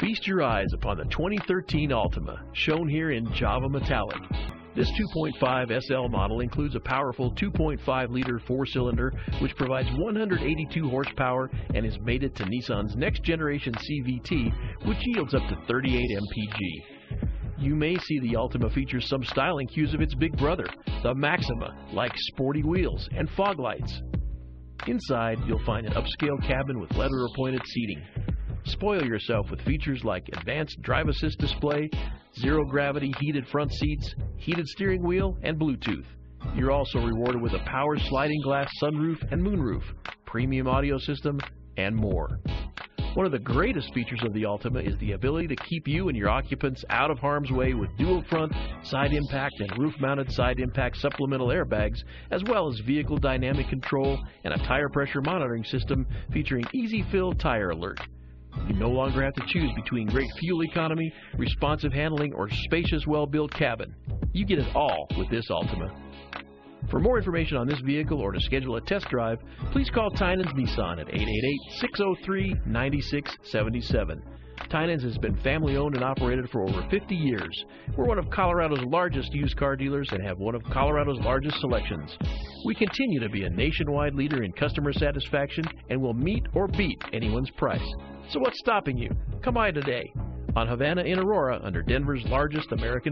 Feast your eyes upon the 2013 Altima, shown here in Java Metallic. This 2.5 SL model includes a powerful 2.5-liter four-cylinder, which provides 182 horsepower and is mated to Nissan's next-generation CVT, which yields up to 38 mpg. You may see the Altima features some styling cues of its big brother, the Maxima, like sporty wheels and fog lights. Inside, you'll find an upscale cabin with leather-appointed seating. Spoil yourself with features like advanced drive assist display, zero-gravity heated front seats, heated steering wheel, and Bluetooth. You're also rewarded with a power sliding glass sunroof and moonroof, premium audio system, and more. One of the greatest features of the Altima is the ability to keep you and your occupants out of harm's way with dual front, side impact, and roof-mounted side impact supplemental airbags, as well as vehicle dynamic control and a tire pressure monitoring system featuring easy-fill tire alert. You no longer have to choose between great fuel economy, responsive handling, or spacious, well-built cabin. You get it all with this Altima. For more information on this vehicle or to schedule a test drive, please call Tynan's Nissan at 888-603-9677. Tynan's has been family-owned and operated for over 50 years. We're one of Colorado's largest used car dealers and have one of Colorado's largest selections. We continue to be a nationwide leader in customer satisfaction and will meet or beat anyone's price. So what's stopping you? Come by today on Havana in Aurora under Denver's largest American